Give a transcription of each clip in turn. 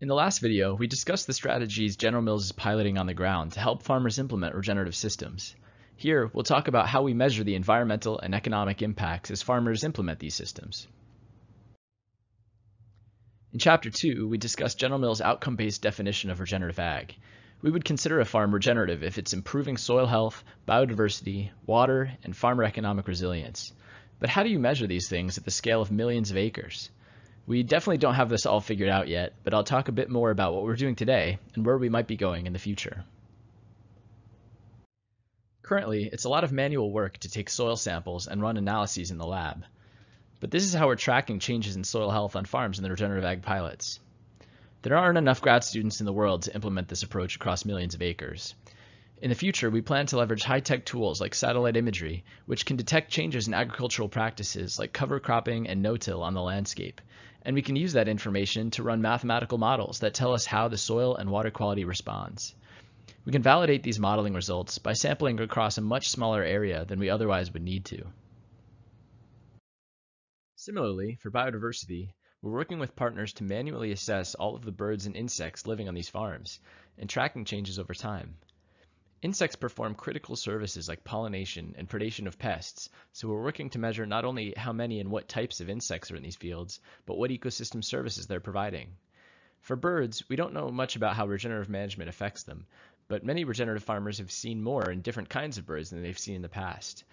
In the last video, we discussed the strategies General Mills is piloting on the ground to help farmers implement regenerative systems. Here, we'll talk about how we measure the environmental and economic impacts as farmers implement these systems. In Chapter 2, we discussed General Mills' outcome-based definition of regenerative ag. We would consider a farm regenerative if it's improving soil health, biodiversity, water, and farmer economic resilience. But how do you measure these things at the scale of millions of acres? We definitely don't have this all figured out yet, but I'll talk a bit more about what we're doing today and where we might be going in the future. Currently, it's a lot of manual work to take soil samples and run analyses in the lab. But this is how we're tracking changes in soil health on farms in the regenerative ag pilots. There aren't enough grad students in the world to implement this approach across millions of acres. In the future, we plan to leverage high-tech tools like satellite imagery, which can detect changes in agricultural practices like cover cropping and no-till on the landscape. And we can use that information to run mathematical models that tell us how the soil and water quality responds. We can validate these modeling results by sampling across a much smaller area than we otherwise would need to. Similarly, for biodiversity, we're working with partners to manually assess all of the birds and insects living on these farms and tracking changes over time. Insects perform critical services like pollination and predation of pests, so we're working to measure not only how many and what types of insects are in these fields, but what ecosystem services they're providing. For birds, we don't know much about how regenerative management affects them, but many regenerative farmers have seen more and different kinds of birds than they've seen in the past.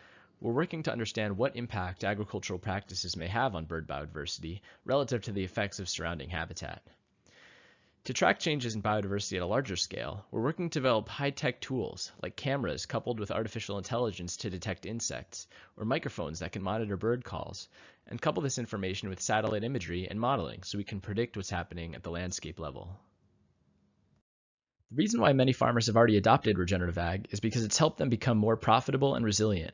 We're working to understand what impact agricultural practices may have on bird biodiversity relative to the effects of surrounding habitat. To track changes in biodiversity at a larger scale, we're working to develop high-tech tools like cameras coupled with artificial intelligence to detect insects, or microphones that can monitor bird calls, and couple this information with satellite imagery and modeling so we can predict what's happening at the landscape level. The reason why many farmers have already adopted regenerative ag is because it's helped them become more profitable and resilient.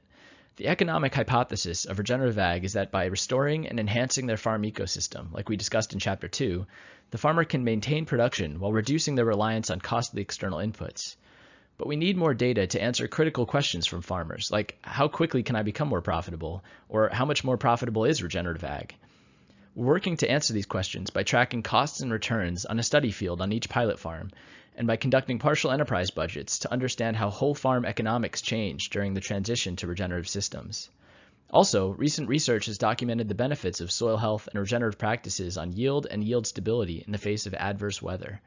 The economic hypothesis of regenerative ag is that by restoring and enhancing their farm ecosystem, like we discussed in Chapter 2, the farmer can maintain production while reducing their reliance on costly external inputs. But we need more data to answer critical questions from farmers, like how quickly can I become more profitable, or how much more profitable is regenerative ag? We're working to answer these questions by tracking costs and returns on a study field on each pilot farm, and by conducting partial enterprise budgets to understand how whole farm economics change during the transition to regenerative systems. Also, recent research has documented the benefits of soil health and regenerative practices on yield and yield stability in the face of adverse weather.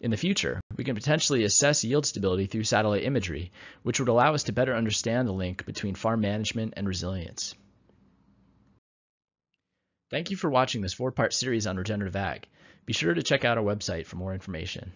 In the future, we can potentially assess yield stability through satellite imagery, which would allow us to better understand the link between farm management and resilience. Thank you for watching this four-part series on regenerative ag. Be sure to check out our website for more information.